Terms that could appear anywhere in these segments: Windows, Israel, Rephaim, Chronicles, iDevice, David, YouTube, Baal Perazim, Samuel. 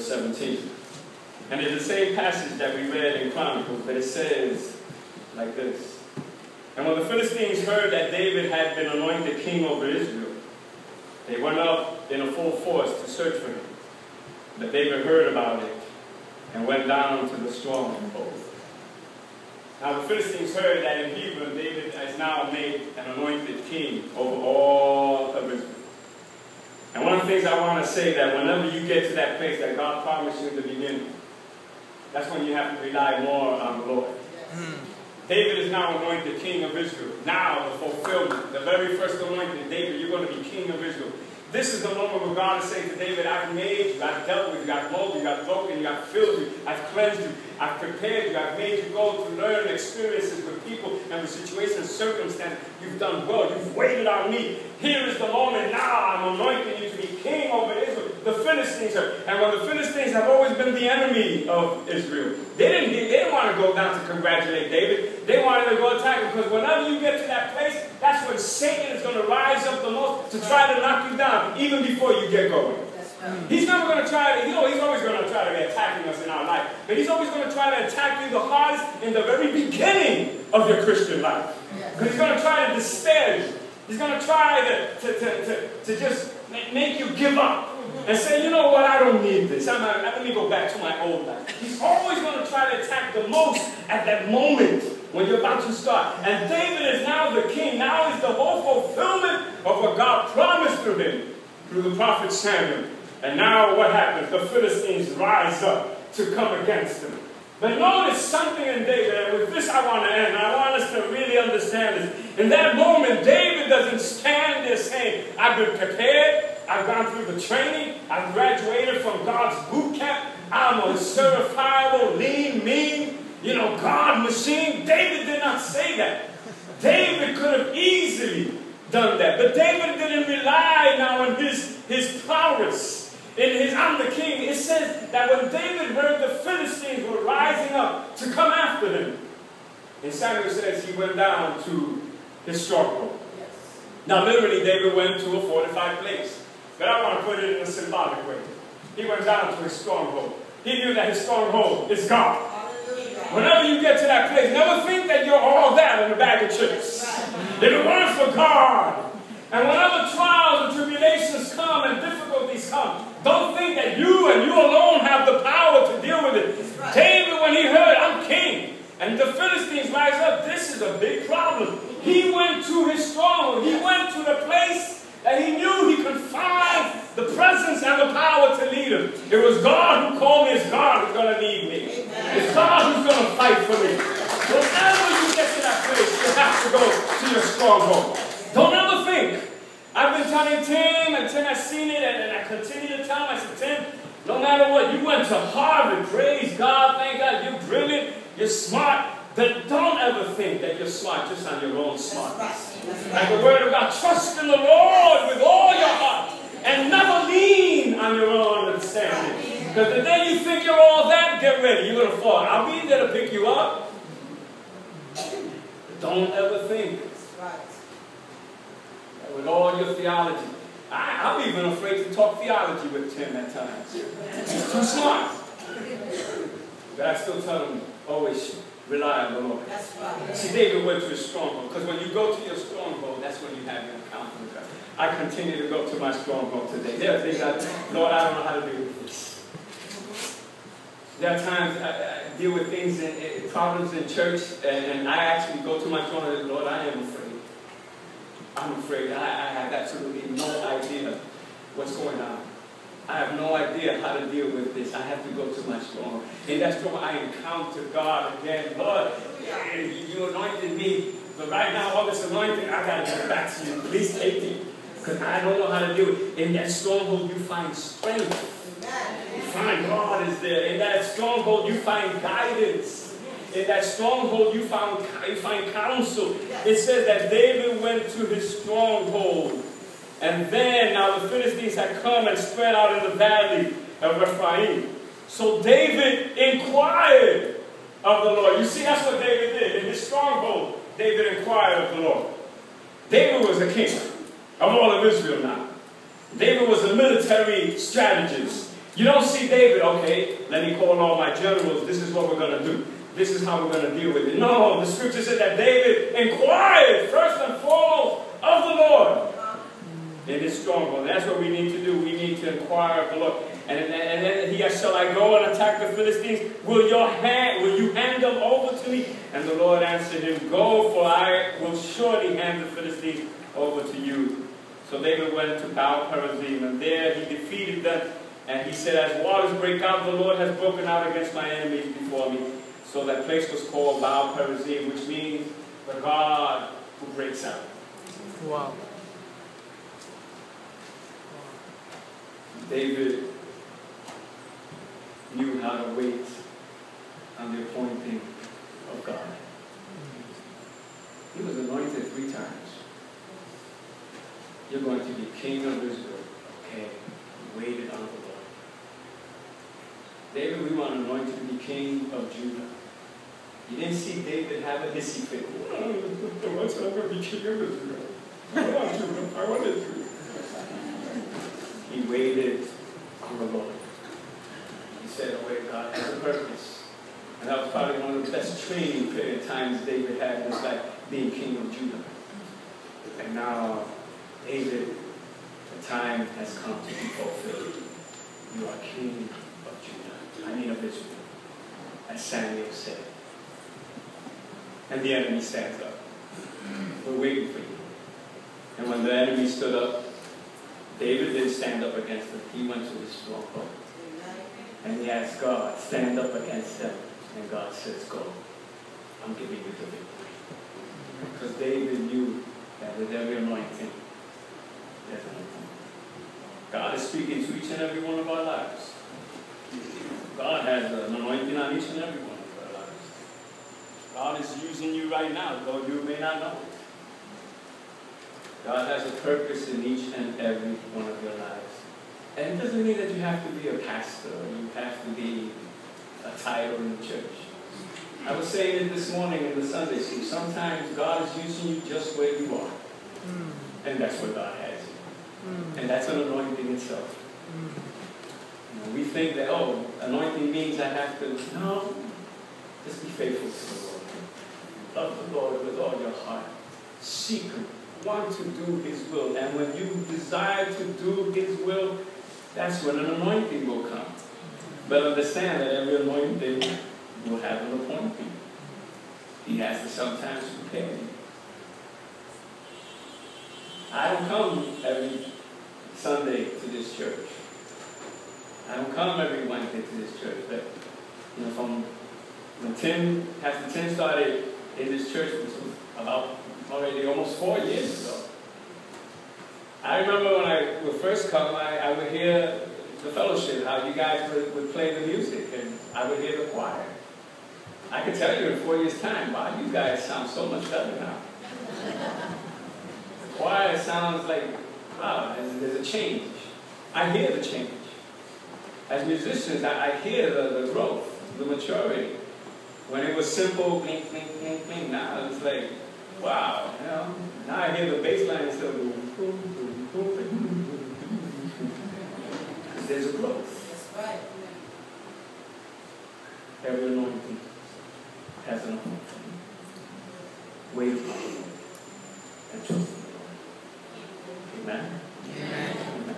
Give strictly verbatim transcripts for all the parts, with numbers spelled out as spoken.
verse seventeen. And it's the same passage that we read in Chronicles, but it says like this. And when the Philistines heard that David had been anointed king over Israel, they went up in a full force to search for him. But David heard about it and went down to the stronghold. Now the Philistines heard that in Hebrew, David is now made an anointed king over all of Israel. And one of the things I want to say, that whenever you get to that place that God promised you in the beginning, that's when you have to rely more on the Lord. Yes. David is now anointed king of Israel. Now the fulfillment, the very first anointing, David, you're going to be king of Israel. This is the moment where God is saying to David, I've made you, I've dealt with you, I've molded you, I've broken you, I've filled you, I've cleansed you, I've prepared you, I've made you go to learn experiences with people and with situations, circumstances. You've done well, you've waited on me. Here is the moment now I'm anointing you to be king over Israel. The Philistines are, and when the Philistines have always been the enemy of Israel, they didn't, they didn't want to go down to congratulate David. They wanted to go attack him, because whenever you get to that place, that's when Satan is going to rise up the most to try to knock you down, even before you get going. He's never going to try to, you know, he's always going to try to be attacking us in our life, but he's always going to try to attack you the hardest in the very beginning of your Christian life. Because he's going to try to despair you. He's going to try to, to, to, to, to just make you give up. And say, you know what, I don't need this. I'm not, let me go back to my old life. He's always going to try to attack the most at that moment when you're about to start. And David is now the king. Now is the whole fulfillment of what God promised through him, through the prophet Samuel. And now what happens? The Philistines rise up to come against him. But notice something in David, and with this I want to end, and I want us to really understand this. In that moment, David doesn't stand there saying, I've been prepared, I've gone through the training, I've graduated from God's boot camp, I'm a certifiable, lean, mean, you know, God machine. David did not say that. David could have easily done that. But David didn't rely now on his, his prowess. In his I'm the king, it says that when David heard the Philistines were rising up to come after them, and Samuel says he went down to his stronghold. Yes. Now literally David went to a fortified place. But I want to put it in a symbolic way. He went down to his stronghold. He knew that his stronghold is God. Whenever you get to that place, never think that you're all that in a bag of chips. If it weren't for God, and whenever trials and tribulations come and difficulties come, don't think that you and you alone have the power to deal with it. Right. David, when he heard, I'm king, and the Philistines rise up, this is a big problem. He went to his stronghold. He went to the place that he knew he could find the presence and the power to lead him. It was God who called me. It's God who's going to lead me. It's God who's going to fight for me. Whenever you get to that place, you have to go to your stronghold. Don't ever think. I've been telling Tim, and Tim has seen it, and, and I continue to tell him. I said, Tim, no matter what, you went to Harvard. Praise God, thank God, you're brilliant, you're smart. But don't ever think that you're smart just on your own smartness. Like the Word of God, trust in the Lord with all your heart, and never lean on your own understanding. Because the day you think you're all that, get ready, you're going to fall. I'll be there to pick you up. But don't ever think. With all your theology. I, I'm even afraid to talk theology with Tim at times. He's too smart. But I still tell him, always rely on the Lord. That's right. See, David went to his stronghold. Because when you go to your stronghold, that's when you have your encounter with God. I continue to go to my stronghold today. There are things I, Lord, I don't know how to deal with this. There are times I, I deal with things, in, in, problems in church, and, and I actually go to my stronghold, Lord, I am afraid. I'm afraid. I, I have absolutely no idea what's going on. I have no idea how to deal with this. I have to go to my storm. In that storm, I encounter God again. Lord, you anointed me. But right now, all this anointing, I got to get back to you. At least take me. Because I don't know how to do it. In that stronghold, you find strength. You find God is there. In that stronghold, you find guidance. In that stronghold, you, found, you find counsel. It says that David went to his stronghold. And then, now the Philistines had come and spread out in the valley of Rephaim. So David inquired of the Lord. You see, that's what David did. In his stronghold, David inquired of the Lord. David was a king of all of Israel now. David was a military strategist. You don't see David, okay, let me call all my generals, this is what we're going to do. This is how we're going to deal with it. No, the scripture said that David inquired first and foremost of the Lord in his stronghold. That's what we need to do. We need to inquire of the Lord. And, and then he asked, shall I go and attack the Philistines? Will, your hand, will you hand them over to me? And the Lord answered him, go, for I will surely hand the Philistines over to you. So David went to Baal Perazim, and there he defeated them. And he said, as waters break out, the Lord has broken out against my enemies before me. So that place was called Baal Perazim, which means the God who breaks out. Wow. David knew how to wait on the appointing of God. He was anointed three times. You're going to be king of Israel. Okay, he waited on the Lord. David, we want to anoint to be king of Judah. You didn't see David have a hissy fit. Once I'm going to be king of Israel. I want Judah. I want Israel. He waited on the Lord. He said, oh wait, God has a purpose. And that was probably one of the best training period times David had, was like being king of Judah. And now, David, the time has come to be fulfilled. You are king of Judah. I mean of Israel. As Samuel said. And the enemy stands up. We're waiting for you. And when the enemy stood up, David didn't stand up against them. He went to his stronghold. And he asked God, stand up against them. And God says, go. I'm giving you the victory. Because David knew that with every anointing, there's an anointing. God is speaking to each and every one of our lives. God has an anointing on each and every one of our lives. God is using you right now, though you may not know it. God has a purpose in each and every one of your lives. And it doesn't mean that you have to be a pastor, or you have to be a title in the church. I was saying it this morning in the Sunday school, sometimes God is using you just where you are. Mm. And that's where God has you. Mm. And that's an anointing itself. Mm. You know, we think that, oh, anointing means I have to, no, just be faithful to the Lord. Love the Lord with all your heart. Seek Him. Want to do His will. And when you desire to do His will, that's when an anointing will come. But understand that every anointing will have an appointment. He has to sometimes prepare you. I don't come every Sunday to this church. I don't come every Wednesday to this church. But you know, from when Tim, after Tim started in this church, which was about already almost four years ago. I remember when I would first come, I, I would hear the fellowship, how you guys would, would play the music, and I would hear the choir. I could tell you in four years' time, wow, you guys sound so much better now. The choir sounds like, wow, there's, there's a change. I hear the change. As musicians, I, I hear the, the growth, the maturity. When it was simple, bling, bling, bling, bling, now it's like, wow, you know, now I hear the bass line and still boom, boom, boom, boom, boom. Because there's a growth. That's right. Every anointing has an anointing. Wait upon the Lord and trust in the Lord. Amen? Amen. Amen.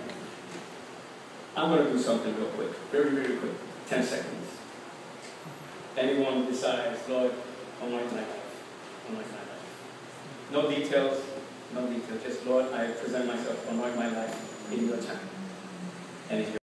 I'm going to do something real quick, very, very quick, ten seconds. Anyone decides, Lord, I want my life, I want my life. No details, no details. Just, Lord, I present myself, anoint my life in your time. And in your